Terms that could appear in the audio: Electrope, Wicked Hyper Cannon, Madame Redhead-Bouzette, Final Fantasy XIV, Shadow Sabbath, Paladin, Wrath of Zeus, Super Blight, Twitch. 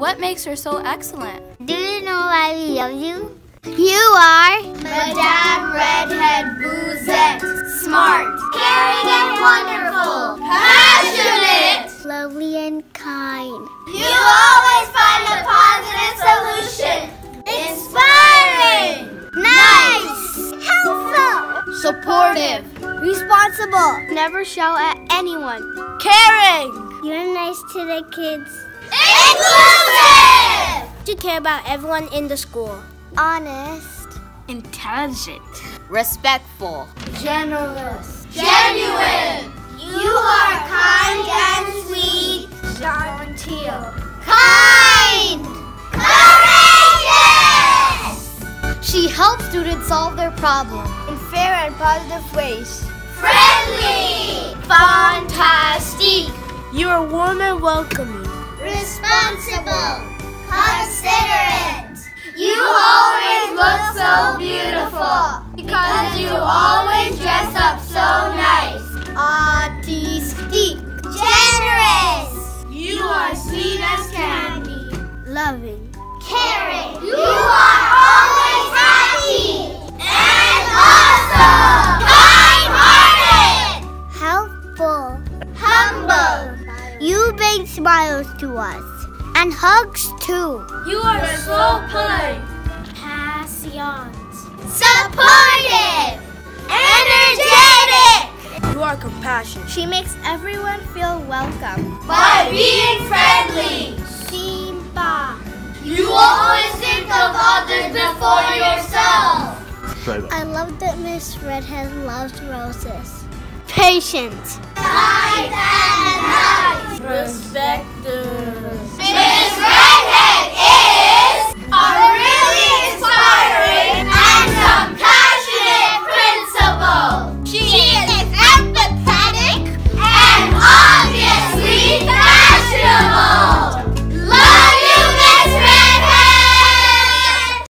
what makes her so excellent? Do you know why we love you? You are Madame Redhead-Bouzette. Smart, caring and wonderful, passionate, lovely and kind. You always find a positive solution, inspiring, nice, helpful, supportive, responsible, never shout at anyone, caring. You're nice to the kids, inclusive. You care about everyone in the school. Honest, intelligent, respectful, generous, genuine. You are kind and sweet, gentle, kind, courageous. She helps students solve their problems in fair and positive ways. Friendly, fantastic. You are warm and welcoming, responsible, considerate. You always look so beautiful because you always dress up so nice. Artistic, generous. You are sweet as candy. Loving, caring. You are always happy and awesome. Kind-hearted, helpful, humble. You bring smiles to us. And hugs too. You are so polite, patient, supportive, energetic. You are compassionate. She makes everyone feel welcome by being friendly. Simba. You always think of others before yourself. I love that Miss Redhead loves roses. Patient, kind and nice.